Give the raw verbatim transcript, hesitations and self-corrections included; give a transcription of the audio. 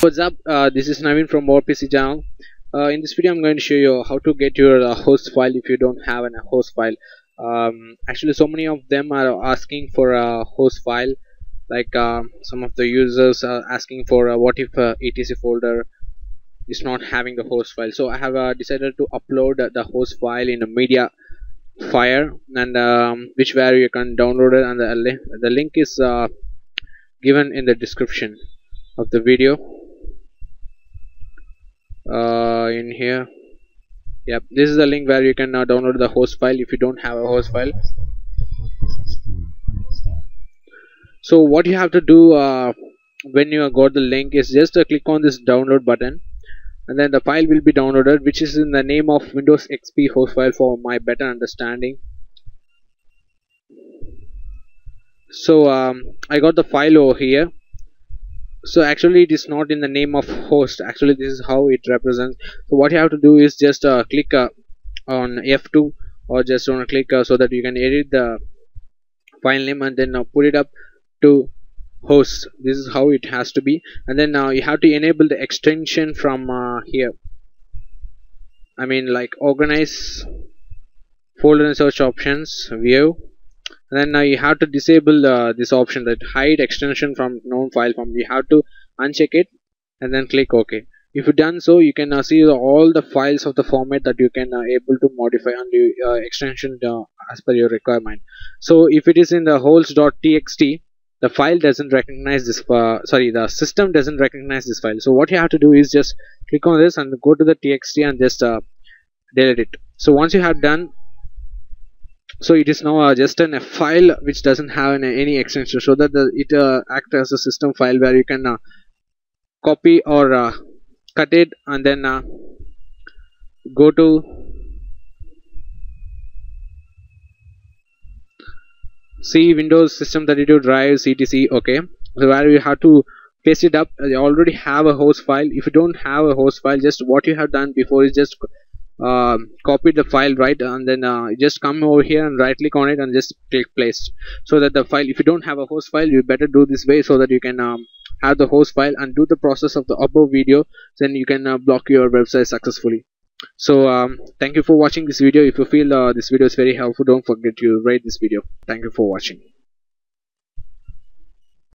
What's up? Uh, this is Naveen from WarPC Channel. Uh, in this video, I'm going to show you how to get your uh, host file if you don't have a host file. Um, actually, so many of them are asking for a host file. Like uh, some of the users are asking for uh, what if uh, etc folder is not having the host file. So I have uh, decided to upload uh, the host file in a Mediafire, and um, which where you can download it, and the link, the link is uh, given in the description of the video. Uh, in here, yep, this is the link where you can now uh, download the host file if you don't have a host file. So what you have to do uh, when you got the link is just uh, click on this download button, and then the file will be downloaded, which is in the name of Windows X P host file for my better understanding. So um, I got the file over here. So actually it is not in the name of host. Actually this is how it represents. So what you have to do is just uh, click uh, on F two, or just on a click uh, so that you can edit the file name, and then uh, put it up to host. This is how it has to be. And then now uh, you have to enable the extension from uh, here, I mean like organize folder and search options, view, and then now uh, you have to disable uh, this option that hide extension from known file form. You have to uncheck it and then click OK. If you done so, you can uh, see all the files of the format that you can uh, able to modify on the uh, extension uh, as per your requirement. So if it is in the holes dot T X T, the file doesn't recognize this, uh, sorry, the system doesn't recognize this file. So what you have to do is just click on this and go to the T X T and just uh, delete it. So once you have done, so it is now uh, just an, a file which doesn't have an, any extension, so that the, it uh, acts as a system file where you can uh, copy or uh, cut it, and then uh, go to C Windows System thirty-two drive C T C. Okay, so where you have to paste it up. You already have a host file. If you don't have a host file, just what you have done before is just uh, copy the file, right, and then uh, just come over here and right click on it and just click paste, so that the file, if you don't have a host file, you better do this way so that you can um, have the host file and do the process of the above video. Then you can uh, block your website successfully. So um, thank you for watching this video. If you feel uh, this video is very helpful, don't forget to rate this video. Thank you for watching.